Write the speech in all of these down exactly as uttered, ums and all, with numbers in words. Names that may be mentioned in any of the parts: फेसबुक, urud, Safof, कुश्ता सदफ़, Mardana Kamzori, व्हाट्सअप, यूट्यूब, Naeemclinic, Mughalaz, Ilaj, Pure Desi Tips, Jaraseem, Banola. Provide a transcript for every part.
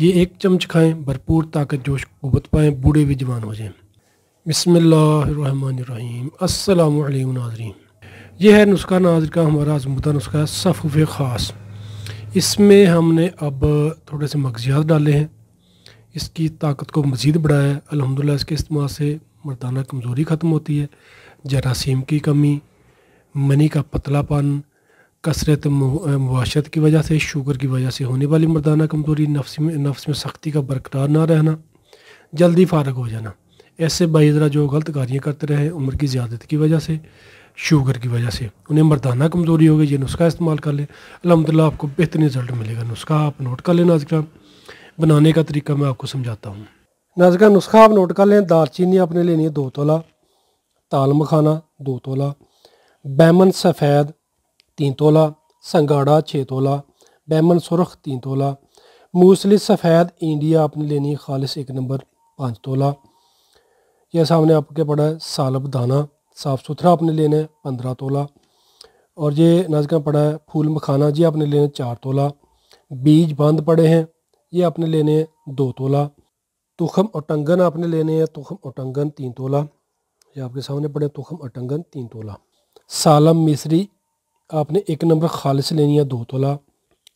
ये एक चम्मच खाएँ, भरपूर ताकत जोश कुव्वत पाएँ, बूढ़े भी जवान हो जाएँ। बिस्मिल्लाहिर्रहमानिर्रहीम। अस्सलामु अलैकुम नाज़रीन। यह है नुस्खा नाज़र का हमारा आजमुदा नुस्खा सफ़ुफ़ ख़ास। इसमें हमने अब थोड़े से मग़ज़ियात डाले हैं, इसकी ताकत को मज़ीद बढ़ाया है। अल्हम्दुलिल्लाह इसके इस्तेमाल से मर्दाना कमज़ोरी ख़त्म होती है, जरासीम की कमी, मनी का पतलापन, कसरत मुआशरत की वजह से, शुगर की वजह से होने वाली मर्दाना कमज़ोरी, नफ्स में नफ्स में सख्ती का बरकरार ना रहना, जल्दी फारग हो जाना, ऐसे बाइजरा जो गलत कार्य करते रहे उम्र की ज़्यादत की वजह से, शुगर की वजह से, उन्हें मर्दाना कमज़ोरी हो गई, ये नुस्खा इस्तेमाल कर लें। अल्हम्दुलिल्लाह आपको बेहतरीन रिजल्ट मिलेगा। नुस्खा आप नोट कर लें नाज़रीन, बनाने का तरीका मैं आपको समझाता हूँ। नाज़रीन नुस्खा आप नोट कर लें। दालचीनी आपने लेनी है दो तोला, ताल मखाना दो तोला, बैमन सफ़ेद तीन तोला, संगाड़ा छः तोला, बैमन सुरख तीन तोला, मूसली सफ़ेद इंडिया आपने लेनी है खालिश एक नंबर पाँच तोला, यह सामने आपके पड़ा है। सालब दाना साफ़ सुथरा आपने लेना है पंद्रह तोला, और ये नाज़रीन पड़ा है फूल मखाना जी आपने लेना है चार तोला, बीज बंद पड़े हैं ये आपने लेने हैं दो तोला, तुखम और टंगन आपने लेने हैं तुखम और टंगन तीन तोला, ये आपके सामने पड़े तुखम और टंगन तीन तोला, सालम मिस्री आपने एक नंबर खालिश लेनी है दो तोला,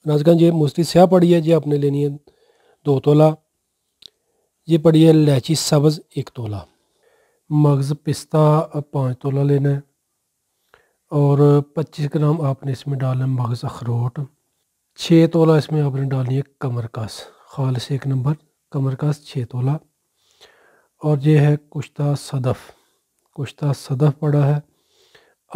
नाज़रीन ये मिस्री स्याह पड़ी है ये आपने लेनी है दो तोला, ये पड़ी है इलायची सब्ज़ एक तोला, मगज़ पिस्ता पाँच तोला लेना है, और पच्चीस ग्राम आपने इसमें डालना है मगज़ अखरोट, छः तोला इसमें आपने डालनी है कमरकस खालिश एक नंबर कमरकस छः तोला, और ये है कुश्ता सदफ़, कुश्ता सदफ़ पड़ा है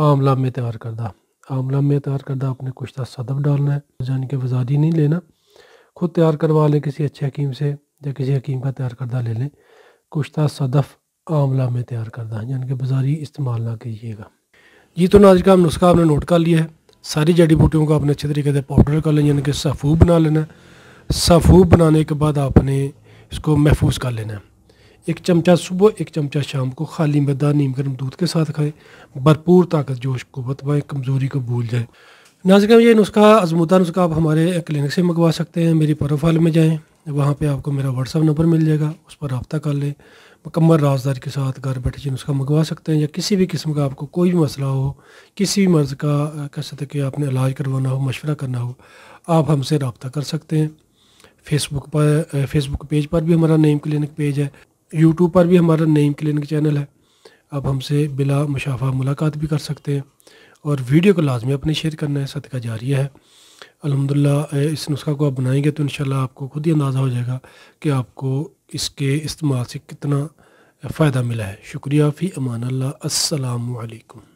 आमला में तैयार करदा, आमला में तैयार करदा आपने कुश्ता सदफ़ डालना है, जान के बाज़ारी नहीं लेना, खुद तैयार करवा लें किसी अच्छे हकीम से या किसी हकीम का तैयार करदा ले लें। कुश्ता सदफ़ आमला में तैयार करदा है, यानी कि बाज़ारी इस्तेमाल ना कीजिएगा जी। तो नाज़रीन का नुस्खा आपने नोट कर लिया है। सारी जड़ी बूटियों को आपने अच्छे तरीके से पाउडर कर लें, यानी कि सफ़ूफ़ बना लेना है। सफ़ूफ़ बनाने के बाद आपने इसको महफूज कर लेना है। एक चमचा सुबह, एक चमचा शाम को खाली मैदा नीम गर्म दूध के साथ खाएँ, भरपूर ताकत जोश कुव्वत पाएँ, कमज़ोरी को भूल जाए। नाज़रीन ये नुस्खा आजमूदा नुस्खा आप हमारे क्लिनिक से मंगवा सकते हैं। मेरी प्रोफाइल में जाएँ, वहाँ पे आपको मेरा व्हाट्सअप नंबर मिल जाएगा, उस पर रब्ता कर लें। मुकम्मल राजदारी के साथ घर बैठे नुस्खा मंगवा सकते हैं, या किसी भी किस्म का आपको कोई भी मसला हो, किसी भी मर्ज़ का कह सकते कि आपने इलाज करवाना हो, मशवरा करना हो, आप हमसे रब्ता कर सकते हैं। फेसबुक पर फेसबुक पेज पर भी हमारा नईम क्लिनिक पेज है, यूट्यूब पर भी हमारा नईम क्लिनिक चैनल है, आप हमसे बिला मुशाफा मुलाकात भी कर सकते हैं। और वीडियो को लाजमी अपने शेयर करना है, सदका जारिया है। अल्हम्दुलिल्लाह इस नुस्खा को आप बनाएंगे तो इंशाल्लाह आपको खुद ही अंदाज़ा हो जाएगा कि आपको इसके इस्तेमाल से कितना फ़ायदा मिला है। शुक्रिया। फ़ी अमान अल्लाह। अस्सलामु अलैकुम।